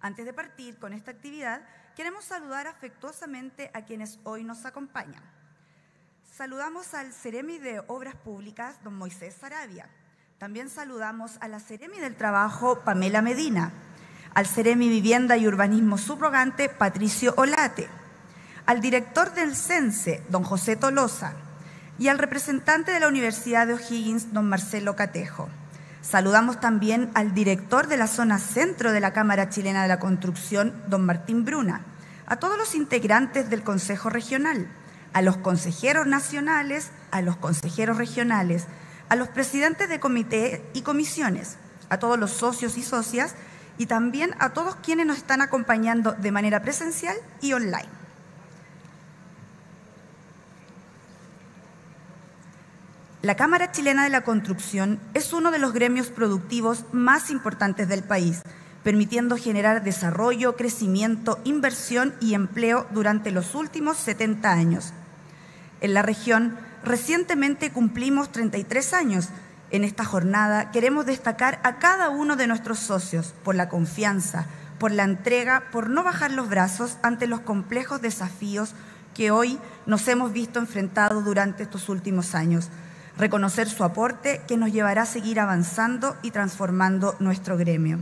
Antes de partir con esta actividad, queremos saludar afectuosamente a quienes hoy nos acompañan. Saludamos al CEREMI de Obras Públicas, don Moisés Saravia. También saludamos a la CEREMI del Trabajo, Pamela Medina. Al CEREMI Vivienda y Urbanismo Subrogante, Patricio Olate. Al director del CENSE, don José Tolosa. Y al representante de la Universidad de O'Higgins, don Marcelo Catejo. Saludamos también al director de la zona centro de la Cámara Chilena de la Construcción, don Martín Bruna, a todos los integrantes del Consejo Regional, a los consejeros nacionales, a los consejeros regionales, a los presidentes de comité y comisiones, a todos los socios y socias y también a todos quienes nos están acompañando de manera presencial y online. La Cámara Chilena de la Construcción es uno de los gremios productivos más importantes del país, permitiendo generar desarrollo, crecimiento, inversión y empleo durante los últimos 70 años. En la región, recientemente cumplimos 33 años. En esta jornada queremos destacar a cada uno de nuestros socios por la confianza, por la entrega, por no bajar los brazos ante los complejos desafíos que hoy nos hemos visto enfrentados durante estos últimos años. Reconocer su aporte que nos llevará a seguir avanzando y transformando nuestro gremio.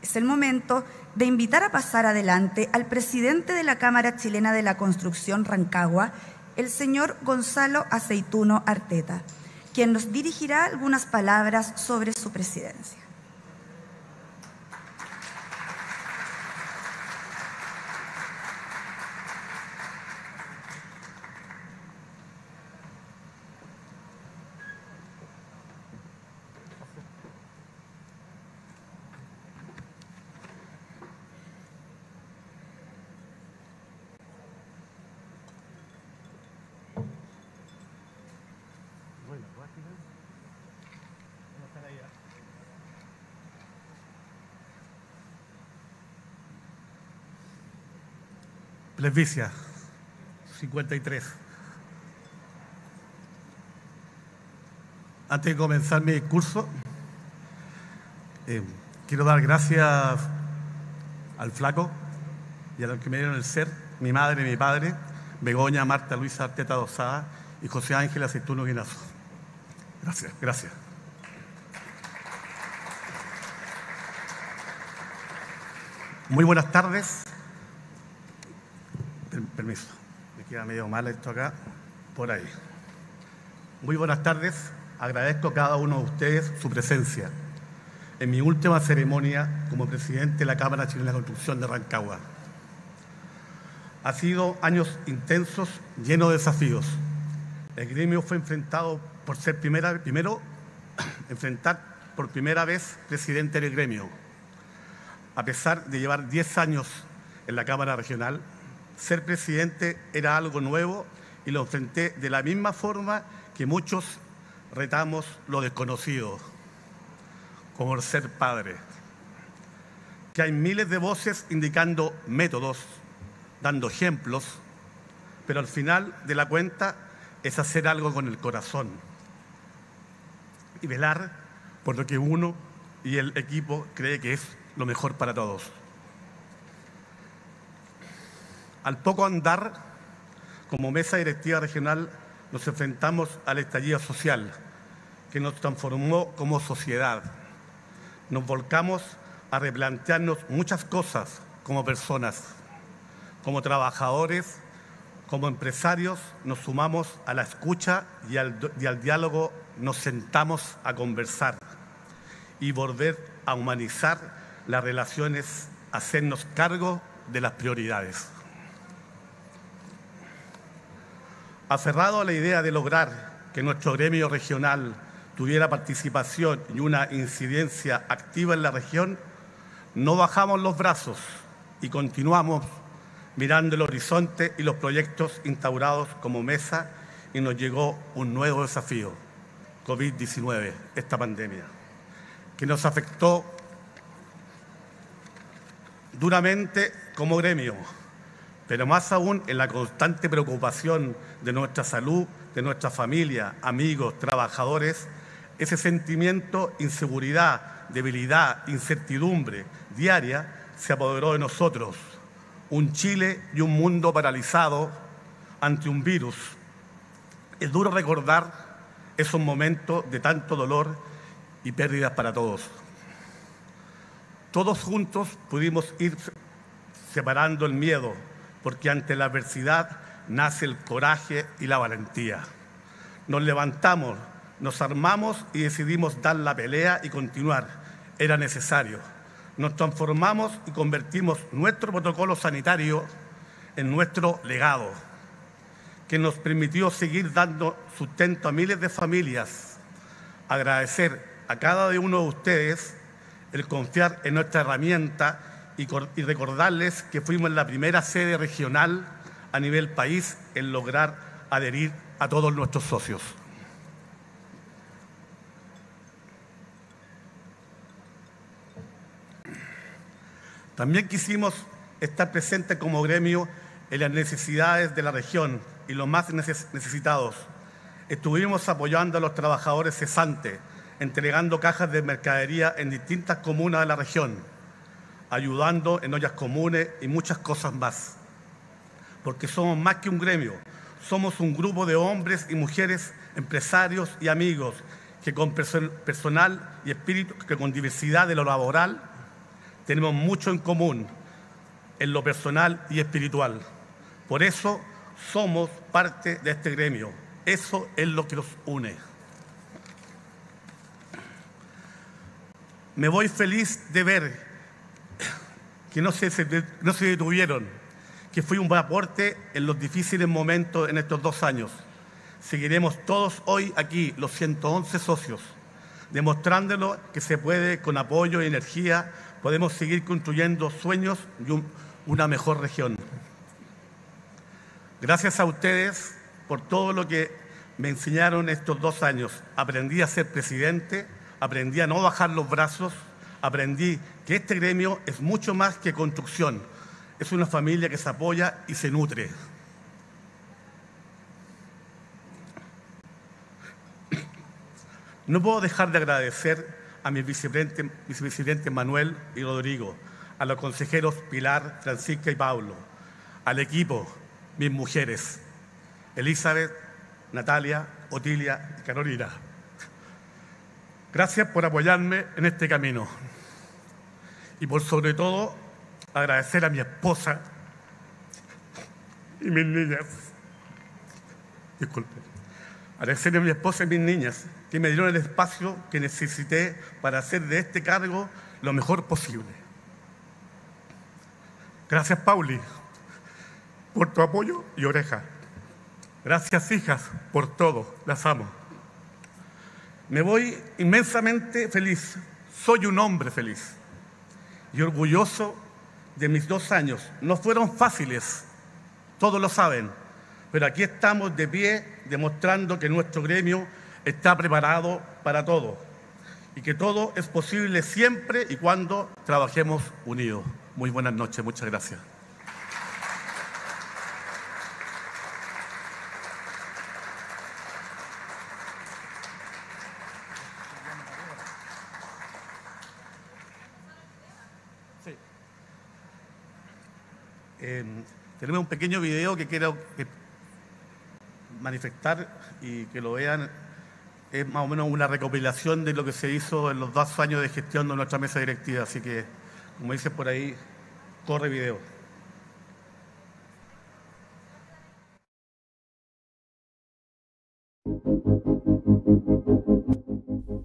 Es el momento de invitar a pasar adelante al presidente de la Cámara Chilena de la Construcción Rancagua, el señor Gonzalo Aceituno Arteta, quien nos dirigirá algunas palabras sobre su presidencia. Plebiscia 53. Antes de comenzar mi discurso, quiero dar gracias al Flaco y a los que me dieron el ser, mi madre, mi padre, Begoña, Marta, Luisa Arteta Dosada y José Ángel Aceituno Guinazo. Gracias, gracias. Muy buenas tardes. Permiso, me queda medio mal esto acá, por ahí. Muy buenas tardes, agradezco a cada uno de ustedes su presencia en mi última ceremonia como presidente de la Cámara Chilena de la Construcción de Rancagua. Ha sido años intensos, llenos de desafíos. El gremio fue enfrentado por ser enfrentar por primera vez presidente del gremio. A pesar de llevar 10 años en la Cámara Regional, ser presidente era algo nuevo y lo enfrenté de la misma forma que muchos retamos lo desconocido, como el ser padre. Que hay miles de voces indicando métodos, dando ejemplos, pero al final de la cuenta es hacer algo con el corazón y velar por lo que uno y el equipo cree que es lo mejor para todos. Al poco andar, como mesa directiva regional, nos enfrentamos al estallido social, que nos transformó como sociedad. Nos volcamos a replantearnos muchas cosas como personas, como trabajadores, como empresarios, nos sumamos a la escucha y al diálogo, nos sentamos a conversar y volver a humanizar las relaciones, hacernos cargo de las prioridades. Aferrado a la idea de lograr que nuestro gremio regional tuviera participación y una incidencia activa en la región, no bajamos los brazos y continuamos mirando el horizonte y los proyectos instaurados como mesa, y nos llegó un nuevo desafío, COVID-19, esta pandemia, que nos afectó duramente como gremio, pero más aún en la constante preocupación de nuestra salud, de nuestra familia, amigos, trabajadores, ese sentimiento, inseguridad, debilidad, incertidumbre diaria se apoderó de nosotros, un Chile y un mundo paralizado ante un virus. Es duro recordar esos momentos de tanto dolor y pérdidas para todos. Todos juntos pudimos ir separando el miedo, porque ante la adversidad nace el coraje y la valentía. Nos levantamos, nos armamos y decidimos dar la pelea y continuar. Era necesario. Nos transformamos y convertimos nuestro protocolo sanitario en nuestro legado, que nos permitió seguir dando sustento a miles de familias. Agradecer a cada uno de ustedes el confiar en nuestra herramienta y recordarles que fuimos la primera sede regional a nivel país en lograr adherir a todos nuestros socios. También quisimos estar presentes como gremio en las necesidades de la región y los más necesitados. Estuvimos apoyando a los trabajadores cesantes, entregando cajas de mercadería en distintas comunas de la región, ayudando en ollas comunes y muchas cosas más. Porque somos más que un gremio, somos un grupo de hombres y mujeres, empresarios y amigos, que con personal y espíritu, que con diversidad de lo laboral, tenemos mucho en común en lo personal y espiritual. Por eso somos parte de este gremio. Eso es lo que nos une. Me voy feliz de ver que no se detuvieron, que fue un aporte en los difíciles momentos en estos 2 años. Seguiremos todos hoy aquí, los 111 socios, demostrándolo que se puede, con apoyo y energía, podemos seguir construyendo sueños y una mejor región. Gracias a ustedes por todo lo que me enseñaron estos 2 años. Aprendí a ser presidente, aprendí a no bajar los brazos, aprendí que este gremio es mucho más que construcción, es una familia que se apoya y se nutre. No puedo dejar de agradecer a mis vicepresidentes Manuel y Rodrigo, a los consejeros Pilar, Francisca y Pablo, al equipo, mis mujeres, Elizabeth, Natalia, Otilia y Carolina. Gracias por apoyarme en este camino y por sobre todo agradecer a mi esposa y mis niñas. Disculpen. Agradecer a mi esposa y mis niñas que me dieron el espacio que necesité para hacer de este cargo lo mejor posible. Gracias, Pauli, por tu apoyo y oreja. Gracias, hijas, por todo. Las amo. Me voy inmensamente feliz, soy un hombre feliz y orgulloso de mis 2 años. No fueron fáciles, todos lo saben, pero aquí estamos de pie demostrando que nuestro gremio está preparado para todo y que todo es posible siempre y cuando trabajemos unidos. Muy buenas noches, muchas gracias. Tenemos un pequeño video que quiero manifestar y que lo vean. Es más o menos una recopilación de lo que se hizo en los 2 años de gestión de nuestra mesa directiva. Así que, como dice por ahí, corre video.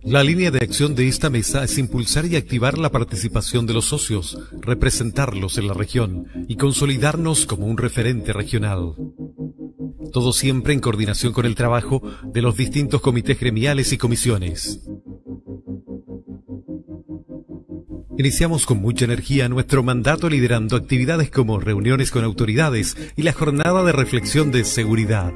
La línea de acción de esta mesa es impulsar y activar la participación de los socios, representarlos en la región y consolidarnos como un referente regional. Todo siempre en coordinación con el trabajo de los distintos comités gremiales y comisiones. Iniciamos con mucha energía nuestro mandato liderando actividades como reuniones con autoridades y la jornada de reflexión de seguridad.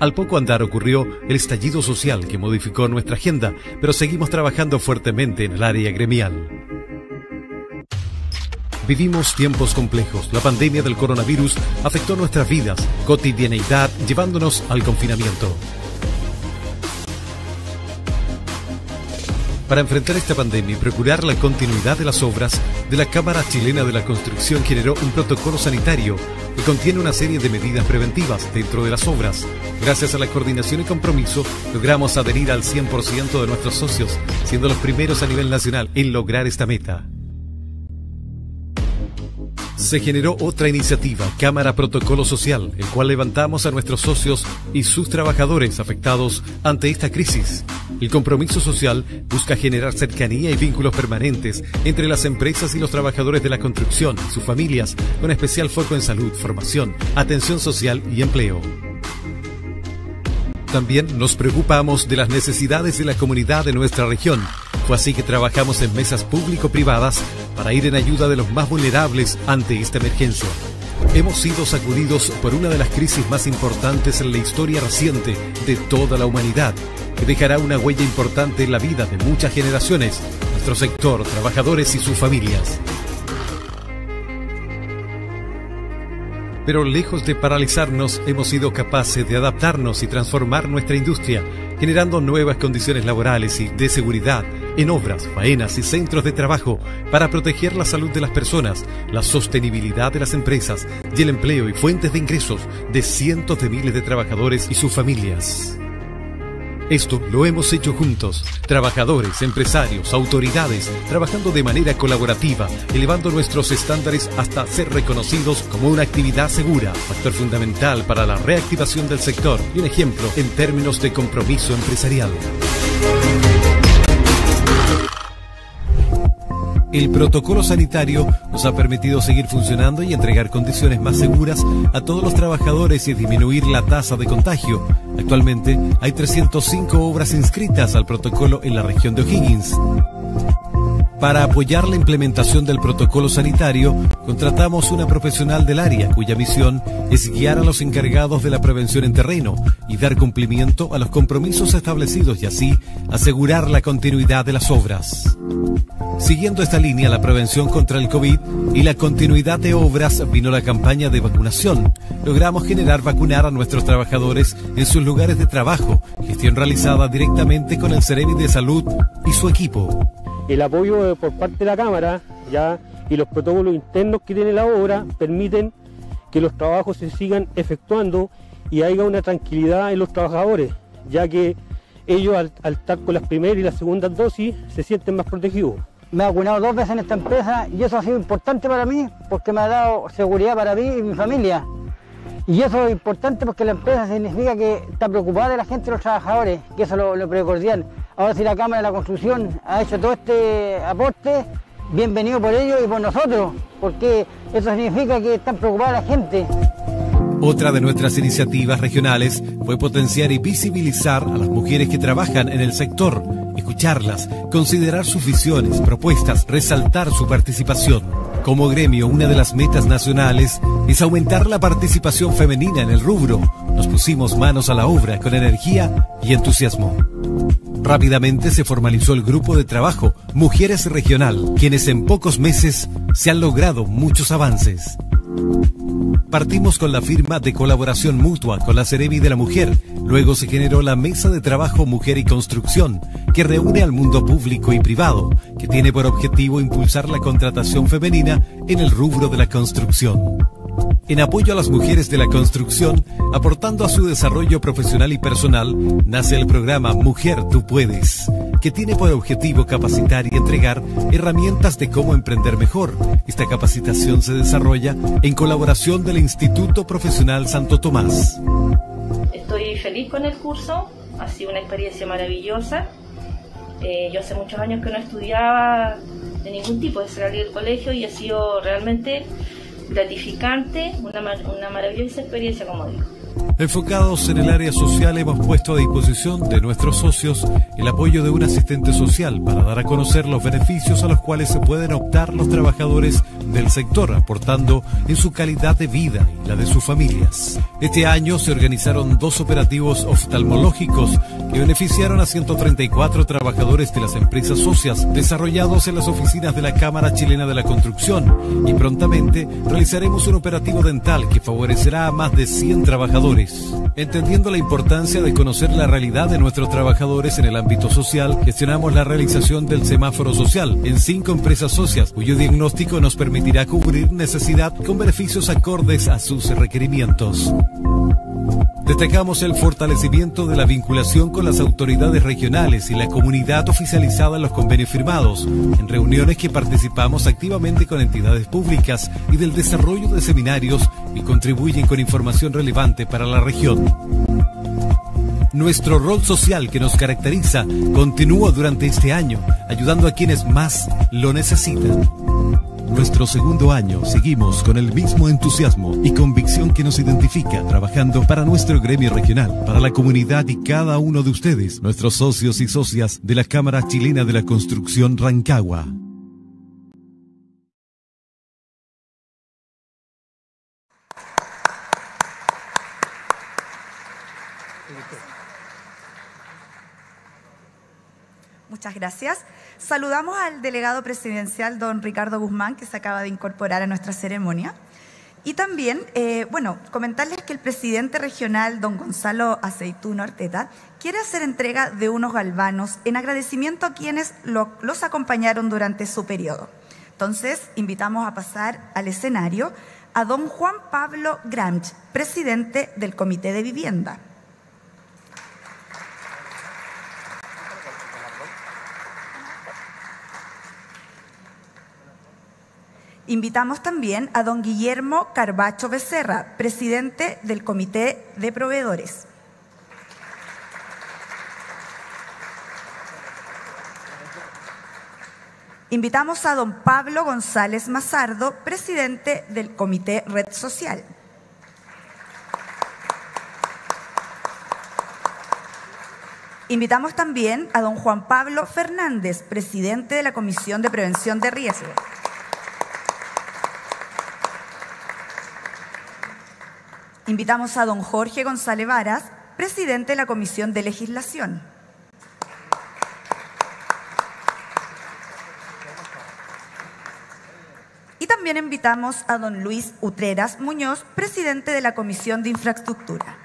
Al poco andar ocurrió el estallido social que modificó nuestra agenda, pero seguimos trabajando fuertemente en el área gremial. Vivimos tiempos complejos. La pandemia del coronavirus afectó nuestras vidas, cotidianeidad, llevándonos al confinamiento. para enfrentar esta pandemia y procurar la continuidad de las obras de la Cámara Chilena de la Construcción generó un protocolo sanitario que contiene una serie de medidas preventivas dentro de las obras. Gracias a la coordinación y compromiso, logramos adherir al 100% de nuestros socios, siendo los primeros a nivel nacional en lograr esta meta. Se generó otra iniciativa, Cámara Protocolo Social, el cual levantamos a nuestros socios y sus trabajadores afectados ante esta crisis. El compromiso social busca generar cercanía y vínculos permanentes entre las empresas y los trabajadores de la construcción y sus familias, con especial foco en salud, formación, atención social y empleo. También nos preocupamos de las necesidades de la comunidad de nuestra región. Fue así que trabajamos en mesas público-privadas para ir en ayuda de los más vulnerables ante esta emergencia. Hemos sido sacudidos por una de las crisis más importantes en la historia reciente de toda la humanidad, que dejará una huella importante en la vida de muchas generaciones, nuestro sector, trabajadores y sus familias. Pero lejos de paralizarnos, hemos sido capaces de adaptarnos y transformar nuestra industria, generando nuevas condiciones laborales y de seguridad en obras, faenas y centros de trabajo para proteger la salud de las personas, la sostenibilidad de las empresas y el empleo y fuentes de ingresos de cientos de miles de trabajadores y sus familias. Esto lo hemos hecho juntos, trabajadores, empresarios, autoridades, trabajando de manera colaborativa, elevando nuestros estándares hasta ser reconocidos como una actividad segura, factor fundamental para la reactivación del sector y un ejemplo en términos de compromiso empresarial. El protocolo sanitario nos ha permitido seguir funcionando y entregar condiciones más seguras a todos los trabajadores y disminuir la tasa de contagio. Actualmente hay 305 obras inscritas al protocolo en la región de O'Higgins. Para apoyar la implementación del protocolo sanitario, contratamos una profesional del área cuya misión es guiar a los encargados de la prevención en terreno y dar cumplimiento a los compromisos establecidos y así asegurar la continuidad de las obras. Siguiendo esta línea, la prevención contra el COVID y la continuidad de obras, vino la campaña de vacunación. Logramos vacunar a nuestros trabajadores en sus lugares de trabajo, gestión realizada directamente con el CEREMI de Salud y su equipo. El apoyo por parte de la Cámara y los protocolos internos que tiene la obra permiten que los trabajos se sigan efectuando y haya una tranquilidad en los trabajadores, ya que ellos al estar con las primeras y las segundas dosis se sienten más protegidos. Me he vacunado 2 veces en esta empresa y eso ha sido importante para mí porque me ha dado seguridad para mí y mi familia. Y eso es importante porque la empresa significa que está preocupada de la gente y los trabajadores, que eso es lo primordial. Ahora si la Cámara de la Construcción ha hecho todo este aporte, bienvenido por ellos y por nosotros, porque eso significa que están preocupada la gente. Otra de nuestras iniciativas regionales fue potenciar y visibilizar a las mujeres que trabajan en el sector, escucharlas, considerar sus visiones, propuestas, resaltar su participación. Como gremio, una de las metas nacionales es aumentar la participación femenina en el rubro. Nos pusimos manos a la obra con energía y entusiasmo. Rápidamente se formalizó el grupo de trabajo Mujeres Regional, quienes en pocos meses se han logrado muchos avances. Partimos con la firma de colaboración mutua con la CEREMI de la Mujer. Luego se generó la Mesa de Trabajo Mujer y Construcción, que reúne al mundo público y privado, que tiene por objetivo impulsar la contratación femenina en el rubro de la construcción. En apoyo a las mujeres de la construcción, aportando a su desarrollo profesional y personal, nace el programa Mujer Tú Puedes, que tiene por objetivo capacitar y entregar herramientas de cómo emprender mejor. Esta capacitación se desarrolla en colaboración del Instituto Profesional Santo Tomás. Estoy feliz con el curso, ha sido una experiencia maravillosa. Yo hace muchos años que no estudiaba de ningún tipo, desde salir del colegio, y ha sido realmente gratificante, una maravillosa experiencia, como digo. Enfocados en el área social, hemos puesto a disposición de nuestros socios el apoyo de un asistente social para dar a conocer los beneficios a los cuales se pueden optar los trabajadores del sector, aportando en su calidad de vida y la de sus familias. Este año se organizaron 2 operativos oftalmológicos que beneficiaron a 134 trabajadores de las empresas socias, desarrollados en las oficinas de la Cámara Chilena de la Construcción, y prontamente realizaremos un operativo dental que favorecerá a más de 100 trabajadores. país. Entendiendo la importancia de conocer la realidad de nuestros trabajadores en el ámbito social, gestionamos la realización del semáforo social en 5 empresas socias, cuyo diagnóstico nos permitirá cubrir necesidad con beneficios acordes a sus requerimientos. Destacamos el fortalecimiento de la vinculación con las autoridades regionales y la comunidad oficializada en los convenios firmados, en reuniones que participamos activamente con entidades públicas y del desarrollo de seminarios y contribuyen con información relevante para la región. Nuestro rol social que nos caracteriza continúa durante este año, ayudando a quienes más lo necesitan. Nuestro segundo año seguimos con el mismo entusiasmo y convicción que nos identifica, trabajando para nuestro gremio regional, para la comunidad y cada uno de ustedes, nuestros socios y socias de la Cámara Chilena de la Construcción Rancagua. Muchas gracias. Saludamos al delegado presidencial, don Ricardo Guzmán, que se acaba de incorporar a nuestra ceremonia. Y también, comentarles que el presidente regional, don Gonzalo Aceituno Arteta, quiere hacer entrega de unos galvanos en agradecimiento a quienes los acompañaron durante su periodo. Entonces, invitamos a pasar al escenario a don Juan Pablo Grant, presidente del Comité de Vivienda. Invitamos también a don Guillermo Carvacho Becerra, presidente del Comité de Proveedores. Invitamos a don Pablo González Mazardo, presidente del Comité Red Social. Invitamos también a don Juan Pablo Fernández, presidente de la Comisión de Prevención de Riesgos. Invitamos a don Jorge González Varas, presidente de la Comisión de Legislación. Y también invitamos a don Luis Utreras Muñoz, presidente de la Comisión de Infraestructura.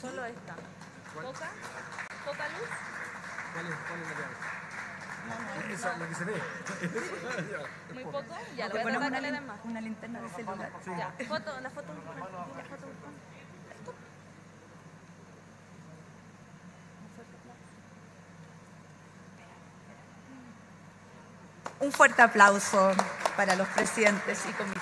Solo esta. ¿Poca luz? ¿Cuál es la llave? Esa, la que se ve. Muy poco. Ya, lo voy a poner una linterna de celular. Sí. Ya, foto, la foto. La foto. Un fuerte aplauso para los presidentes y comités.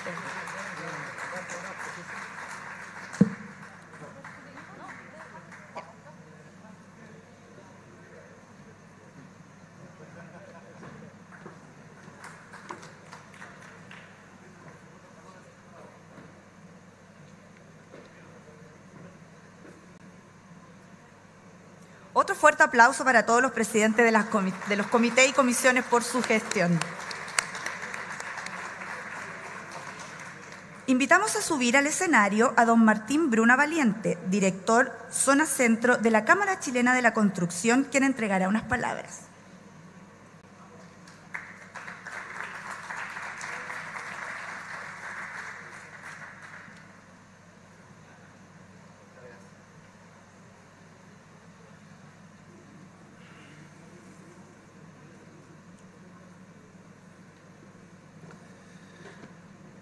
Otro fuerte aplauso para todos los presidentes de los comités y comisiones por su gestión. Invitamos a subir al escenario a don Martín Bruna Valiente, director Zona Centro de la Cámara Chilena de la Construcción, quien entregará unas palabras.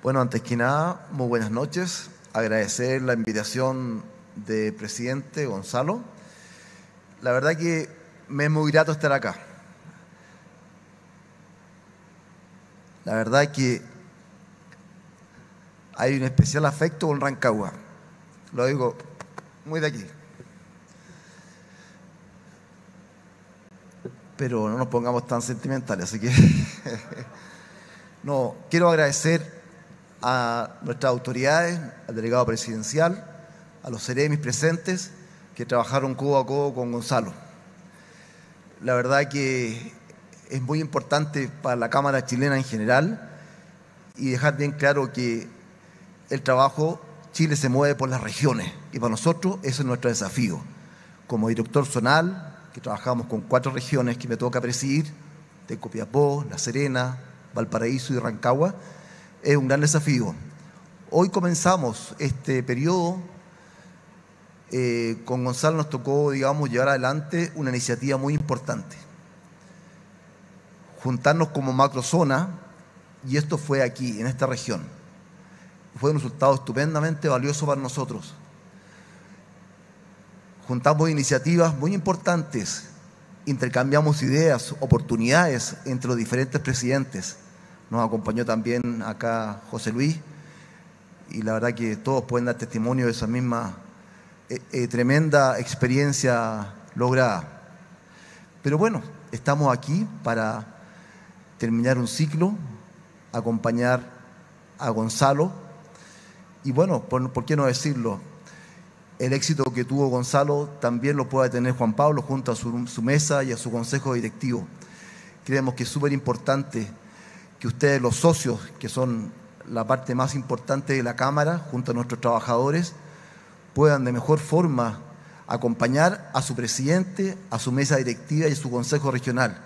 Bueno, antes que nada, muy buenas noches. Agradecer la invitación de presidente Gonzalo. La verdad que me es muy grato estar acá. La verdad que hay un especial afecto con Rancagua. Lo digo muy de aquí. Pero no nos pongamos tan sentimentales, así que... No, quiero agradecer a nuestras autoridades, al delegado presidencial, a los CEREMIs presentes que trabajaron codo a codo con Gonzalo. La verdad que es muy importante para la Cámara chilena en general y dejar bien claro que el trabajo, Chile se mueve por las regiones y para nosotros eso es nuestro desafío. Como director zonal, que trabajamos con 4 regiones que me toca presidir, de Copiapó, La Serena, Valparaíso y Rancagua, es un gran desafío. Hoy comenzamos este periodo, con Gonzalo nos tocó, digamos, llevar adelante una iniciativa muy importante. Juntarnos como macrozona, y esto fue aquí, en esta región. Fue un resultado estupendamente valioso para nosotros. Juntamos iniciativas muy importantes, intercambiamos ideas, oportunidades entre los diferentes presidentes. Nos acompañó también acá José Luis, y la verdad que todos pueden dar testimonio de esa misma tremenda experiencia lograda. Pero bueno, estamos aquí para terminar un ciclo, acompañar a Gonzalo, y bueno, ¿por qué no decirlo? El éxito que tuvo Gonzalo también lo puede tener Juan Pablo junto a su mesa y a su consejo directivo. Creemos que es súper importante que ustedes, los socios, que son la parte más importante de la Cámara, junto a nuestros trabajadores, puedan de mejor forma acompañar a su presidente, a su mesa directiva y a su consejo regional.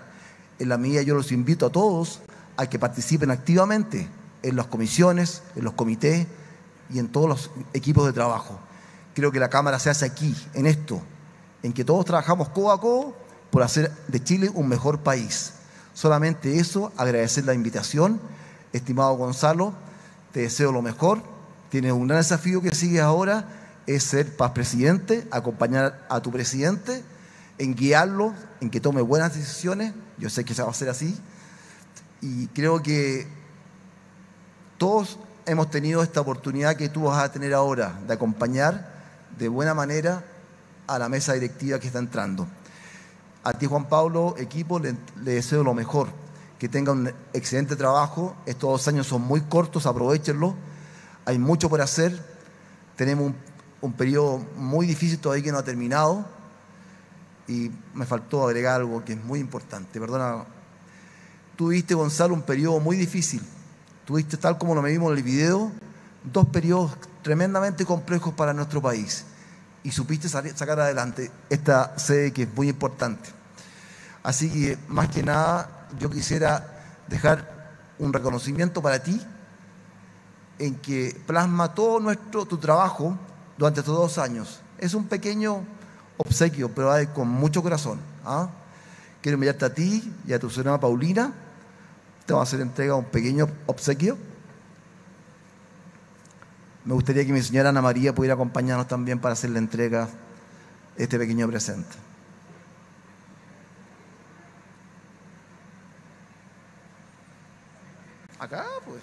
En la medida, yo los invito a todos a que participen activamente en las comisiones, en los comités y en todos los equipos de trabajo. Creo que la Cámara se hace aquí, en esto, en que todos trabajamos codo a codo por hacer de Chile un mejor país. Solamente eso, agradecer la invitación. Estimado Gonzalo, te deseo lo mejor. Tienes un gran desafío que sigues ahora, es ser presidente, acompañar a tu presidente, en guiarlo, en que tome buenas decisiones. Yo sé que se va a hacer así. Y creo que todos hemos tenido esta oportunidad que tú vas a tener ahora, de acompañar de buena manera a la mesa directiva que está entrando. A ti, Juan Pablo, equipo, le deseo lo mejor, que tenga un excelente trabajo. Estos 2 años son muy cortos, aprovéchenlo. Hay mucho por hacer. Tenemos un periodo muy difícil todavía que no ha terminado. Y me faltó agregar algo que es muy importante. Perdona. Tuviste, Gonzalo, un periodo muy difícil. Tuviste, tal como lo vimos en el video, 2 periodos tremendamente complejos para nuestro país. Y supiste sacar adelante esta sede que es muy importante. Así que, más que nada, yo quisiera dejar un reconocimiento para ti en que plasma todo tu trabajo durante estos 2 años. Es un pequeño obsequio, pero con mucho corazón. ¿Ah? Quiero enviarte a ti y a tu señora Paulina. Te vamos a hacer entrega de un pequeño obsequio. Me gustaría que mi señora Ana María pudiera acompañarnos también para hacer la entrega de este pequeño presente. Acá, pues.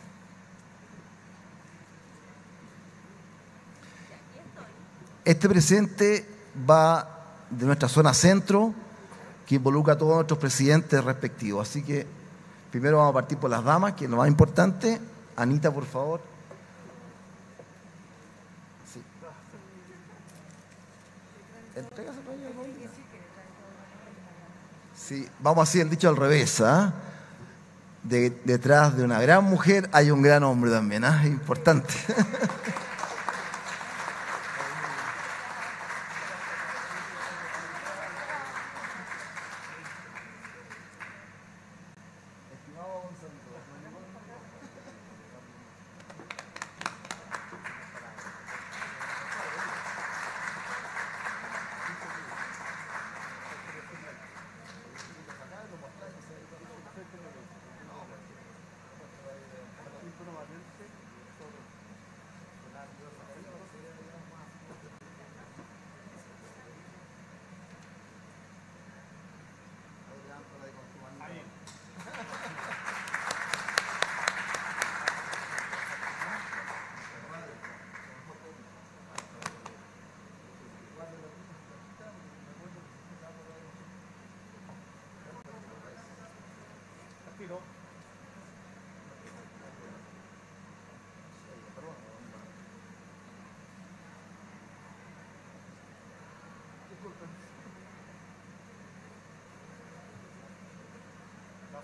Este presente va de nuestra zona centro, que involucra a todos nuestros presidentes respectivos. Así que primero vamos a partir por las damas, que es lo más importante. Anita, por favor. Sí, vamos así el dicho al revés, ¿ah? Detrás de una gran mujer hay un gran hombre también, ¿ah? Importante.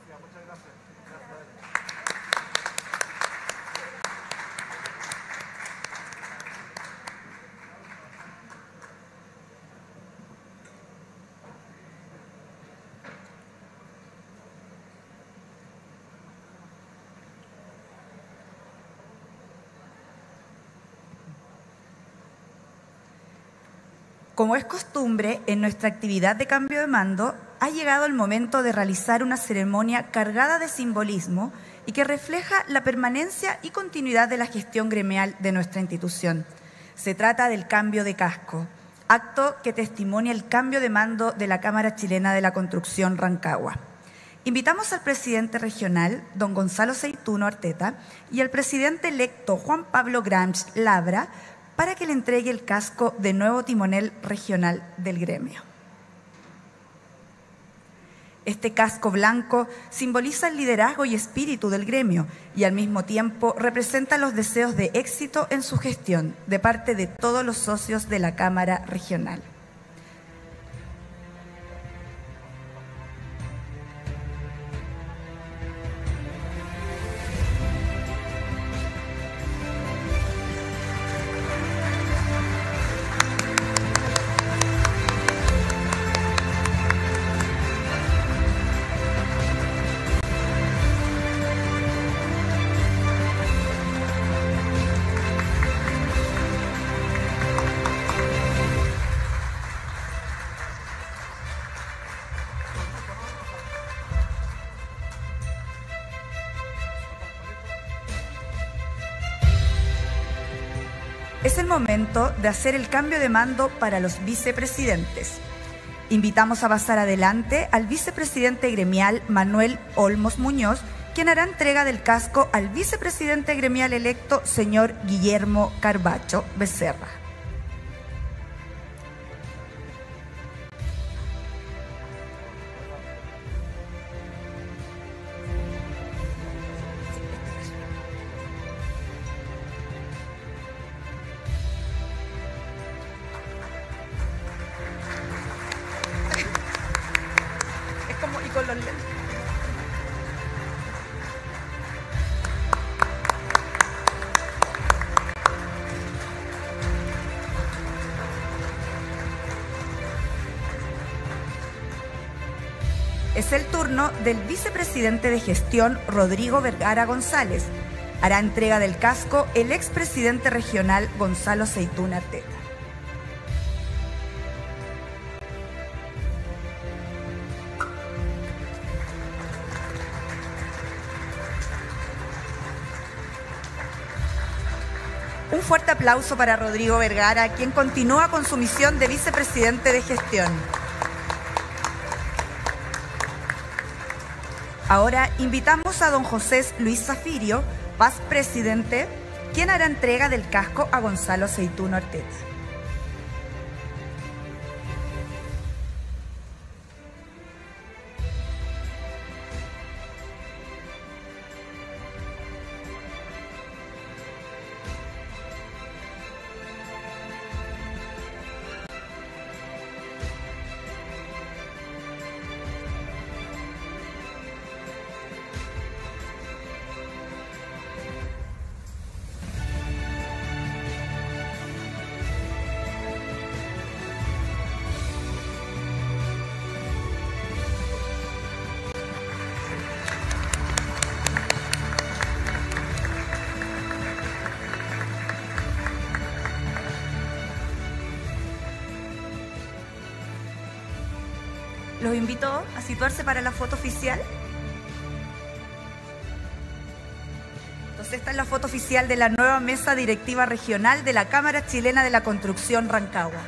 Muchas gracias. Como es costumbre, en nuestra actividad de cambio de mando, ha llegado el momento de realizar una ceremonia cargada de simbolismo y que refleja la permanencia y continuidad de la gestión gremial de nuestra institución. Se trata del cambio de casco, acto que testimonia el cambio de mando de la Cámara Chilena de la Construcción Rancagua. Invitamos al presidente regional, don Gonzalo Aceituno Arteta, y al presidente electo, Juan Pablo Gramsch Labra, para que le entregue el casco de nuevo timonel regional del gremio. Este casco blanco simboliza el liderazgo y espíritu del gremio y al mismo tiempo representa los deseos de éxito en su gestión de parte de todos los socios de la Cámara Regional. Es el momento de hacer el cambio de mando para los vicepresidentes. Invitamos a pasar adelante al vicepresidente gremial Manuel Olmos Muñoz, quien hará entrega del casco al vicepresidente gremial electo, señor Guillermo Carvacho Becerra. Es el turno del vicepresidente de gestión, Rodrigo Vergara González. Hará entrega del casco el expresidente regional, Gonzalo Aceituno Arteta. Un fuerte aplauso para Rodrigo Vergara, quien continúa con su misión de vicepresidente de gestión. Ahora invitamos a don José Luis Zaffirio, Paz Presidente, quien hará entrega del casco a Gonzalo Aceituno Arteta. Los invito a situarse para la foto oficial. Entonces esta es la foto oficial de la nueva mesa directiva regional de la Cámara Chilena de la Construcción Rancagua.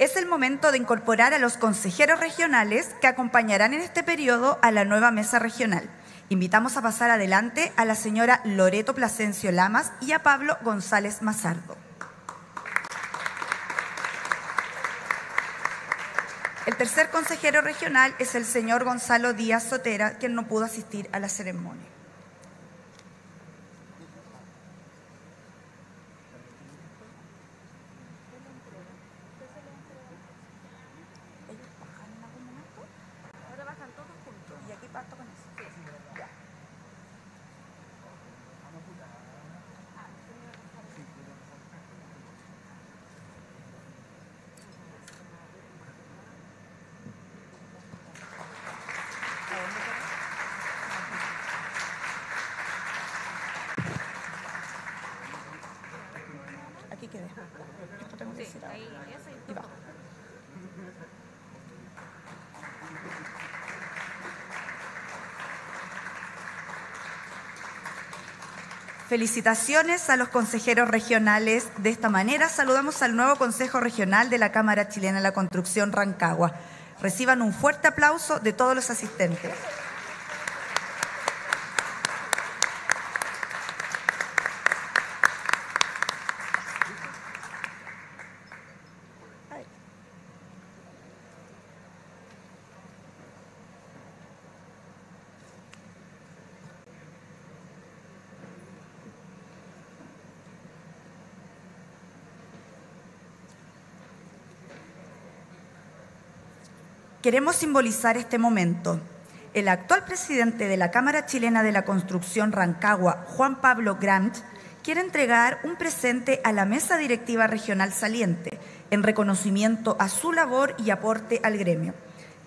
Es el momento de incorporar a los consejeros regionales que acompañarán en este periodo a la nueva mesa regional. Invitamos a pasar adelante a la señora Loreto Placencio Lamas y a Pablo González Mazardo. El tercer consejero regional es el señor Gonzalo Díaz Sotera, quien no pudo asistir a la ceremonia. Felicitaciones a los consejeros regionales. De esta manera saludamos al nuevo Consejo Regional de la Cámara Chilena de la Construcción Rancagua. Reciban un fuerte aplauso de todos los asistentes. Queremos simbolizar este momento. El actual presidente de la Cámara Chilena de la Construcción Rancagua, Juan Pablo Grant, quiere entregar un presente a la Mesa Directiva Regional Saliente, en reconocimiento a su labor y aporte al gremio.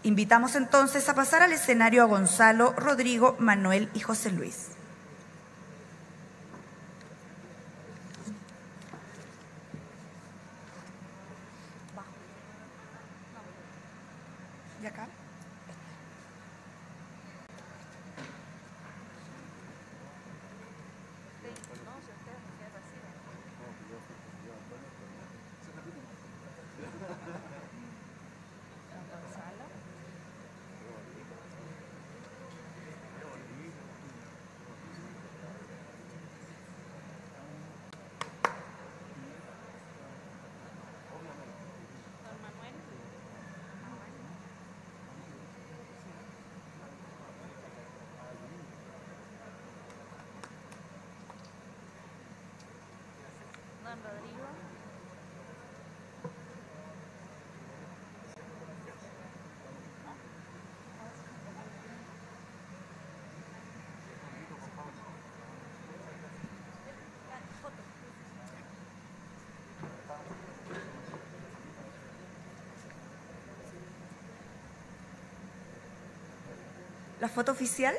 Invitamos entonces a pasar al escenario a Gonzalo, Rodrigo, Manuel y José Luis. ¿La foto oficial?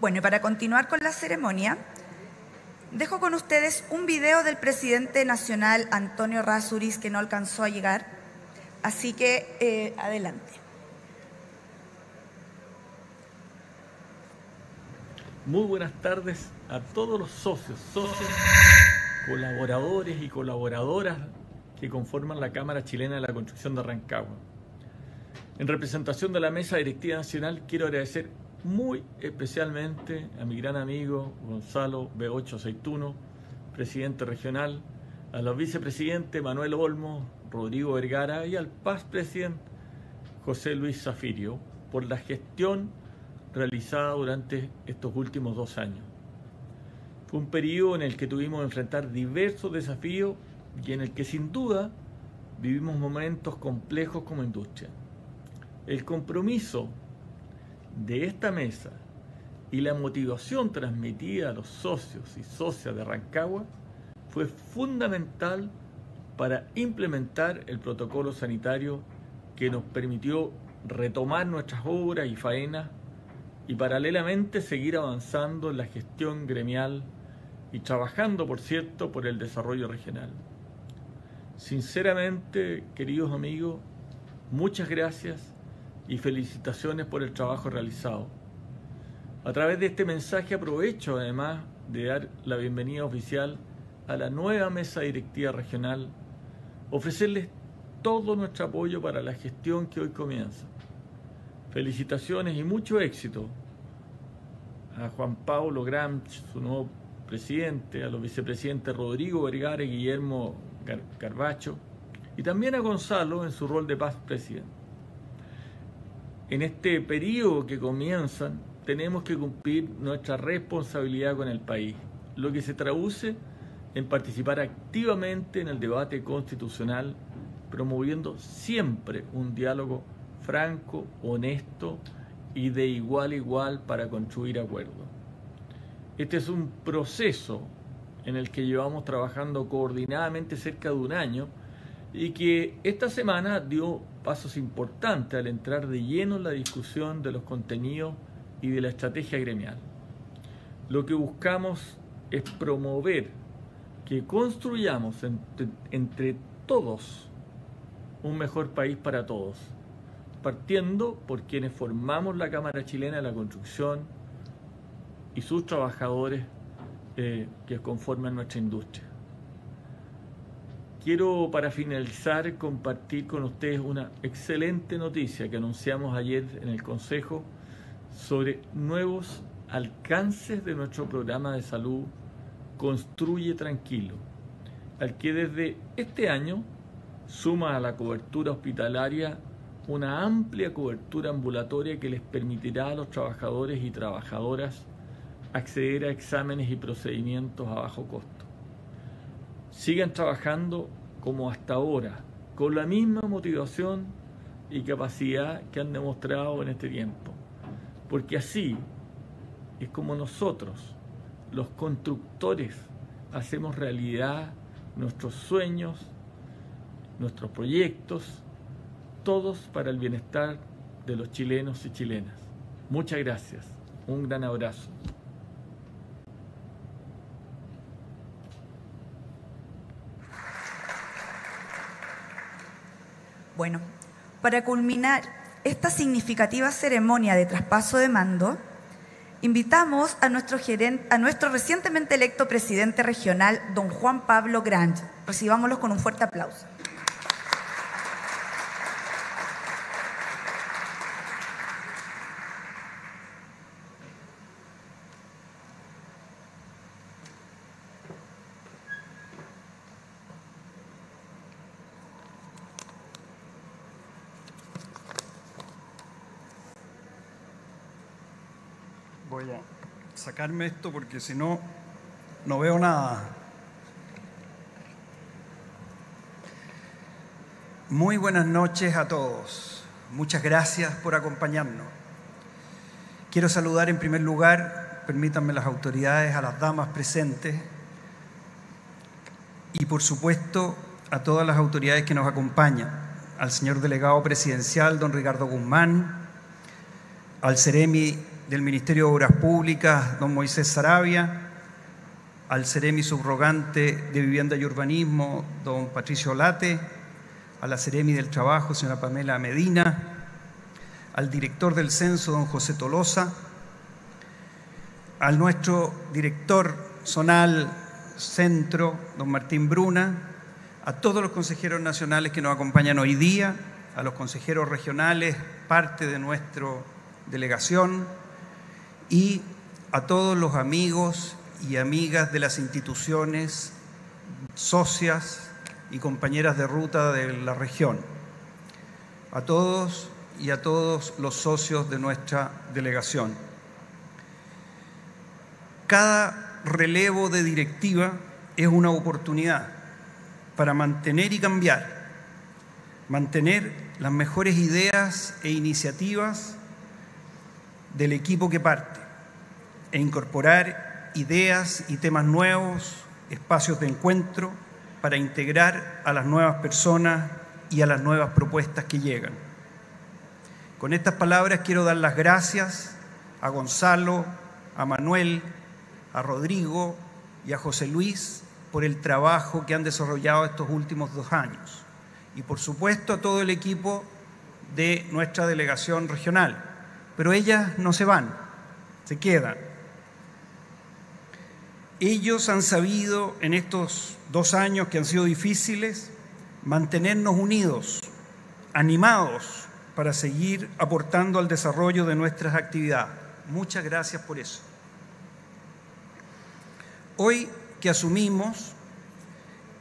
Bueno, y para continuar con la ceremonia, dejo con ustedes un video del presidente nacional Antonio Razzuriz, que no alcanzó a llegar, así que adelante. Muy buenas tardes a todos los socios, colaboradores y colaboradoras que conforman la Cámara Chilena de la Construcción de Rancagua. En representación de la Mesa Directiva Nacional quiero agradecer muy especialmente a mi gran amigo Gonzalo B8 Aceituno, presidente regional, a los vicepresidentes Manuel Olmos, Rodrigo Vergara y al paz presidente José Luis Zaffirio por la gestión realizada durante estos últimos 2 años. Fue un periodo en el que tuvimos que enfrentar diversos desafíos y en el que sin duda vivimos momentos complejos como industria. El compromiso de esta mesa y la motivación transmitida a los socios y socias de Rancagua fue fundamental para implementar el protocolo sanitario que nos permitió retomar nuestras obras y faenas y paralelamente seguir avanzando en la gestión gremial y trabajando, por cierto, por el desarrollo regional. Sinceramente, queridos amigos, muchas gracias y felicitaciones por el trabajo realizado. A través de este mensaje aprovecho además de dar la bienvenida oficial a la nueva mesa directiva regional, ofrecerles todo nuestro apoyo para la gestión que hoy comienza. Felicitaciones y mucho éxito a Juan Pablo Gramsch, su nuevo presidente, a los vicepresidentes Rodrigo Vergara y Guillermo Carvacho, y también a Gonzalo en su rol de paz presidente. En este periodo que comienzan, tenemos que cumplir nuestra responsabilidad con el país, lo que se traduce en participar activamente en el debate constitucional, promoviendo siempre un diálogo franco, honesto y de igual a igual para construir acuerdos. Este es un proceso en el que llevamos trabajando coordinadamente cerca de 1 año y que esta semana dio pasos importantes al entrar de lleno en la discusión de los contenidos y de la estrategia gremial. Lo que buscamos es promover que construyamos entre todos un mejor país para todos, partiendo por quienes formamos la Cámara Chilena de la Construcción y sus trabajadores que conforman nuestra industria. Quiero, para finalizar, compartir con ustedes una excelente noticia que anunciamos ayer en el Consejo sobre nuevos alcances de nuestro programa de salud Construye Tranquilo, al que desde este año suma a la cobertura hospitalaria una amplia cobertura ambulatoria que les permitirá a los trabajadores y trabajadoras acceder a exámenes y procedimientos a bajo costo. Sigan trabajando como hasta ahora, con la misma motivación y capacidad que han demostrado en este tiempo, porque así es como nosotros, los constructores, hacemos realidad nuestros sueños, nuestros proyectos, todos para el bienestar de los chilenos y chilenas. Muchas gracias. Un gran abrazo. Bueno, para culminar esta significativa ceremonia de traspaso de mando, invitamos a nuestro recientemente electo presidente regional, don Juan Pablo Grant. Recibámoslos con un fuerte aplauso. Voy a sacarme esto porque si no, no veo nada. Muy buenas noches a todos. Muchas gracias por acompañarnos. Quiero saludar en primer lugar, permítanme las autoridades, a las damas presentes y por supuesto a todas las autoridades que nos acompañan. Al señor delegado presidencial, don Ricardo Guzmán, al CEREMI del Ministerio de Obras Públicas, don Moisés Saravia, al CEREMI subrogante de Vivienda y Urbanismo, don Patricio Olate, a la CEREMI del Trabajo, señora Pamela Medina, al director del Censo, don José Tolosa, al nuestro director zonal centro, don Martín Bruna, a todos los consejeros nacionales que nos acompañan hoy día, a los consejeros regionales, parte de nuestra delegación, y a todos los amigos y amigas de las instituciones, socias y compañeras de ruta de la región. A todos y a todos los socios de nuestra delegación. Cada relevo de directiva es una oportunidad para mantener y cambiar, mantener las mejores ideas e iniciativas del equipo que parte e incorporar ideas y temas nuevos, espacios de encuentro para integrar a las nuevas personas y a las nuevas propuestas que llegan. Con estas palabras quiero dar las gracias a Gonzalo, a Manuel, a Rodrigo y a José Luis por el trabajo que han desarrollado estos últimos 2 años y por supuesto a todo el equipo de nuestra delegación regional. Pero ellas no se van, se quedan. Ellos han sabido en estos 2 años que han sido difíciles mantenernos unidos, animados para seguir aportando al desarrollo de nuestras actividades. Muchas gracias por eso. Hoy que asumimos,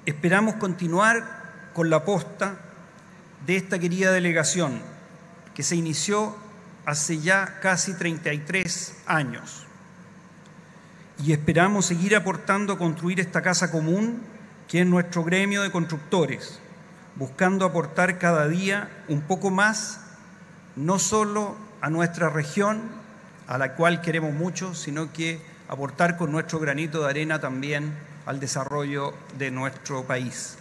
esperamos continuar con la posta de esta querida delegación que se inició hace ya casi 33 años. Y esperamos seguir aportando a construir esta casa común, que es nuestro gremio de constructores, buscando aportar cada día un poco más, no solo a nuestra región, a la cual queremos mucho, sino que aportar con nuestro granito de arena también al desarrollo de nuestro país.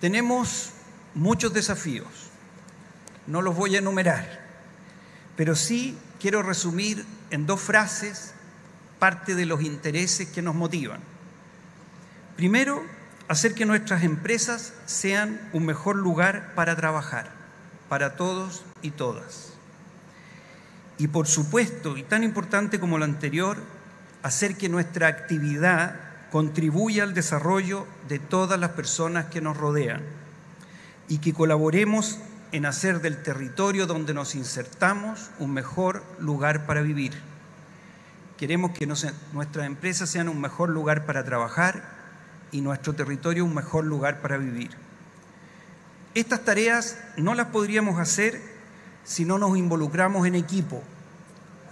Tenemos muchos desafíos. No los voy a enumerar, pero sí quiero resumir en 2 frases parte de los intereses que nos motivan. Primero, hacer que nuestras empresas sean un mejor lugar para trabajar, para todos y todas. Y por supuesto, y tan importante como lo anterior, hacer que nuestra actividad contribuya al desarrollo de todas las personas que nos rodean y que colaboremos en hacer del territorio donde nos insertamos un mejor lugar para vivir. Queremos que nuestras empresas sean un mejor lugar para trabajar y nuestro territorio un mejor lugar para vivir. Estas tareas no las podríamos hacer si no nos involucramos en equipo,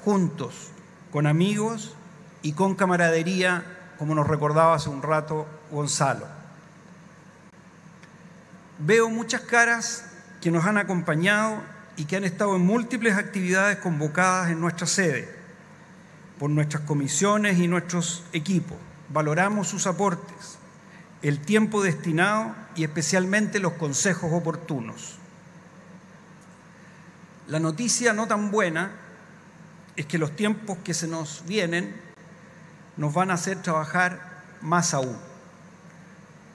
juntos, con amigos y con camaradería, como nos recordaba hace un rato Gonzalo. Veo muchas caras que nos han acompañado y que han estado en múltiples actividades convocadas en nuestra sede, por nuestras comisiones y nuestros equipos. Valoramos sus aportes, el tiempo destinado y especialmente los consejos oportunos. La noticia no tan buena es que los tiempos que se nos vienen nos van a hacer trabajar más aún.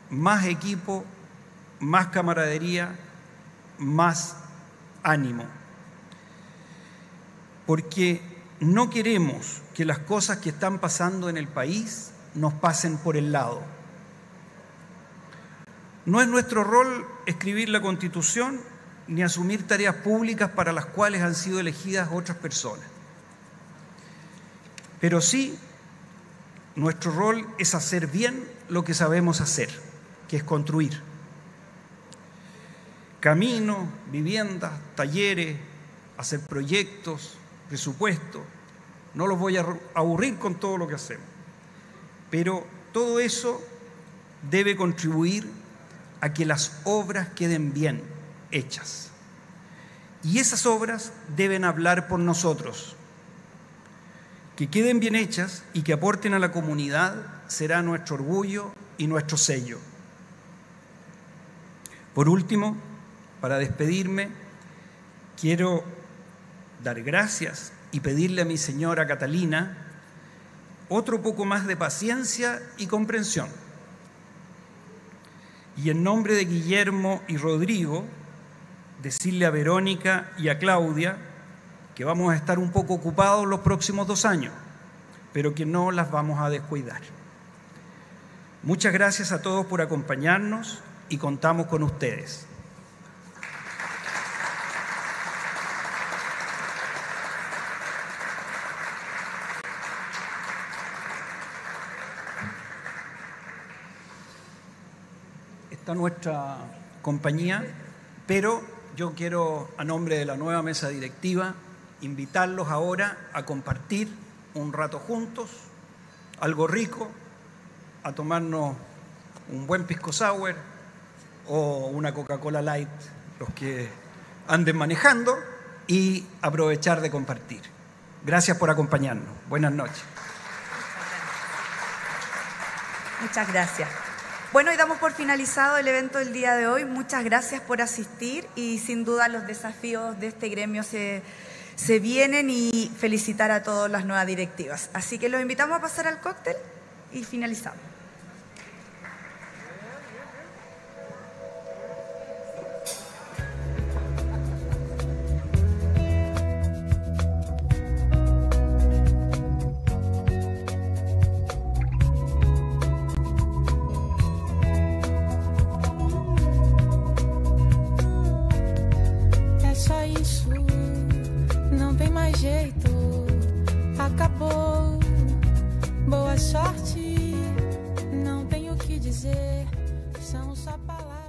Más equipo, más camaradería, más ánimo, porque no queremos que las cosas que están pasando en el país nos pasen por el lado. No es nuestro rol escribir la Constitución ni asumir tareas públicas para las cuales han sido elegidas otras personas. Pero sí, nuestro rol es hacer bien lo que sabemos hacer, que es construir. Caminos, viviendas, talleres, hacer proyectos, presupuestos. No los voy a aburrir con todo lo que hacemos. Pero todo eso debe contribuir a que las obras queden bien hechas. Y esas obras deben hablar por nosotros. Que queden bien hechas y que aporten a la comunidad será nuestro orgullo y nuestro sello. Por último, para despedirme, quiero dar gracias y pedirle a mi señora Catalina otro poco más de paciencia y comprensión. Y en nombre de Guillermo y Rodrigo, decirle a Verónica y a Claudia que vamos a estar un poco ocupados los próximos 2 años, pero que no las vamos a descuidar. Muchas gracias a todos por acompañarnos y contamos con ustedes. Nuestra compañía, pero yo quiero, a nombre de la nueva mesa directiva, invitarlos ahora a compartir un rato juntos, algo rico, a tomarnos un buen pisco sour o una Coca-Cola Light, los que anden manejando, y aprovechar de compartir. Gracias por acompañarnos. Buenas noches. Muchas gracias. Bueno, y damos por finalizado el evento del día de hoy. Muchas gracias por asistir y sin duda los desafíos de este gremio se vienen, y felicitar a todas las nuevas directivas. Así que los invitamos a pasar al cóctel y finalizamos. Boa sorte, não tenho o que dizer, são só palavras.